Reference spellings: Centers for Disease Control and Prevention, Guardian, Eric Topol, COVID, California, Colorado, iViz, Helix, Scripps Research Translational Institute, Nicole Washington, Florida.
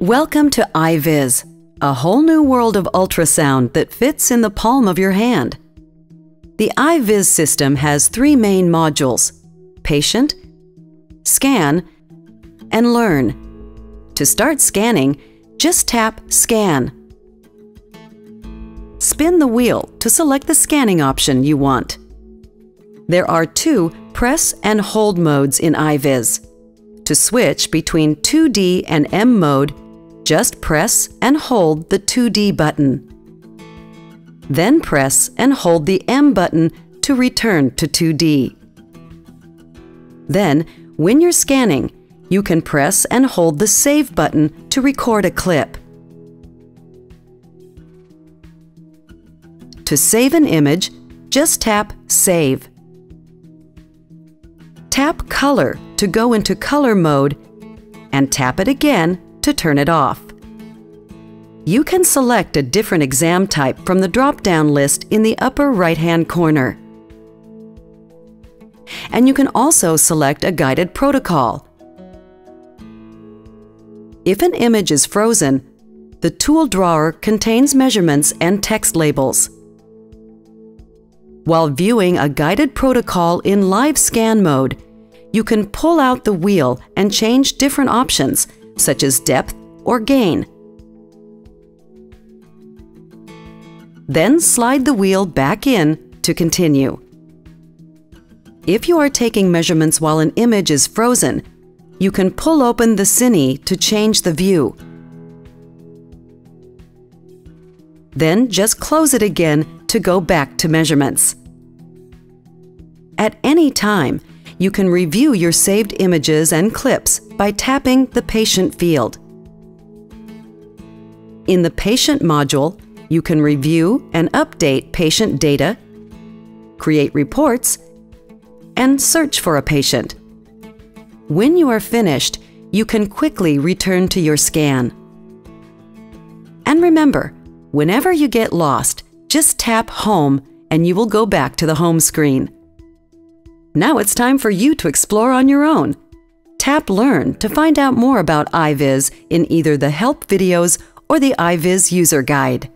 Welcome to iViz, a whole new world of ultrasound that fits in the palm of your hand. The iViz system has three main modules: patient, scan, and learn. To start scanning, just tap Scan. Spin the wheel to select the scanning option you want. There are two press and hold modes in iViz. To switch between 2D and M mode, just press and hold the 2D button. Then press and hold the M button to return to 2D. Then, when you're scanning, you can press and hold the Save button to record a clip. To save an image, just tap Save. Tap Color to go into color mode and tap it again to turn it off. You can select a different exam type from the drop-down list in the upper right-hand corner. And you can also select a guided protocol. If an image is frozen, the tool drawer contains measurements and text labels. While viewing a guided protocol in live scan mode, you can pull out the wheel and change different options, such as depth or gain. Then slide the wheel back in to continue. If you are taking measurements while an image is frozen, you can pull open the cine to change the view. Then just close it again to go back to measurements. At any time, you can review your saved images and clips by tapping the Patient field. In the Patient module, you can review and update patient data, create reports, and search for a patient. When you are finished, you can quickly return to your scan. And remember, whenever you get lost, just tap Home and you will go back to the home screen. Now it's time for you to explore on your own. Tap Learn to find out more about iViz in either the help videos or the iViz user guide.